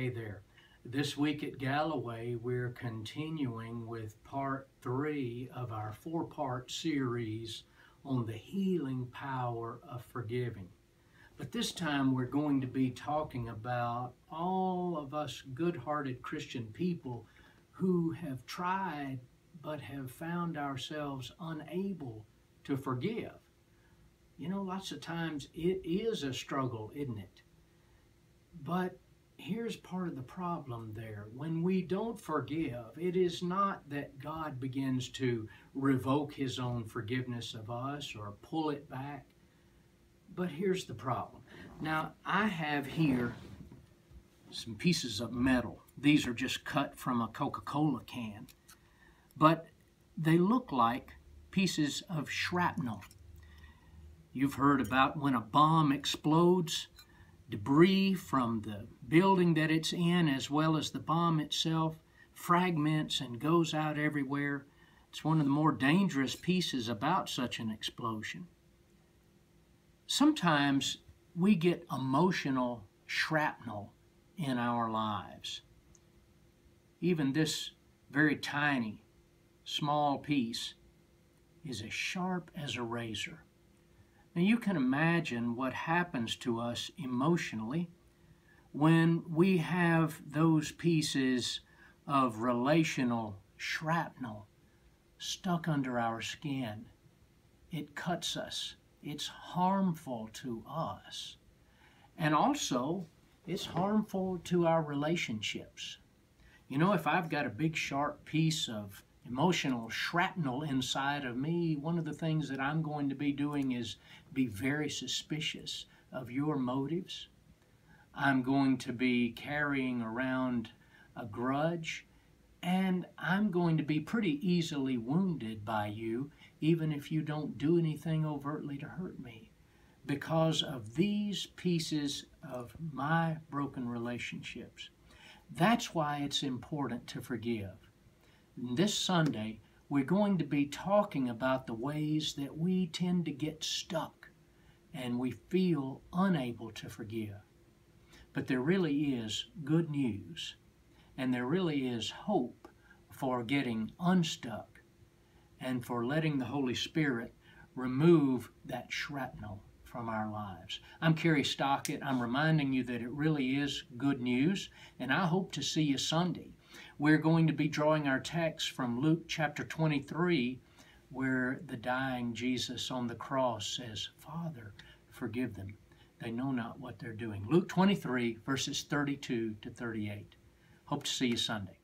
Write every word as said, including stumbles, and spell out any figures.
Hey there. This week at Galloway, we're continuing with part three of our four-part series on the healing power of forgiving. But this time we're going to be talking about all of us good-hearted Christian people who have tried but have found ourselves unable to forgive. You know, lots of times it is a struggle, isn't it? But here's part of the problem there. When we don't forgive, it is not that God begins to revoke his own forgiveness of us or pull it back. But here's the problem. Now, I have here some pieces of metal. These are just cut from a Coca-Cola can. But they look like pieces of shrapnel. You've heard about when a bomb explodes, debris from the building that it's in, as well as the bomb itself, fragments and goes out everywhere. It's one of the more dangerous pieces about such an explosion. Sometimes we get emotional shrapnel in our lives. Even this very tiny, small piece is as sharp as a razor. Now, you can imagine what happens to us emotionally when we have those pieces of relational shrapnel stuck under our skin. It cuts us. It's harmful to us. And also, it's harmful to our relationships. You know, if I've got a big sharp piece of emotional shrapnel inside of me, one of the things that I'm going to be doing is be very suspicious of your motives. I'm going to be carrying around a grudge, and I'm going to be pretty easily wounded by you, even if you don't do anything overtly to hurt me, because of these pieces of my broken relationships. That's why it's important to forgive. This Sunday, we're going to be talking about the ways that we tend to get stuck and we feel unable to forgive. But there really is good news, and there really is hope for getting unstuck and for letting the Holy Spirit remove that shrapnel from our lives. I'm Cary Stockett. I'm reminding you that it really is good news, and I hope to see you Sunday. We're going to be drawing our text from Luke chapter twenty-three, where the dying Jesus on the cross says, "Father, forgive them. They know not what they're doing." Luke twenty-three, verses thirty-two to thirty-eight. Hope to see you Sunday.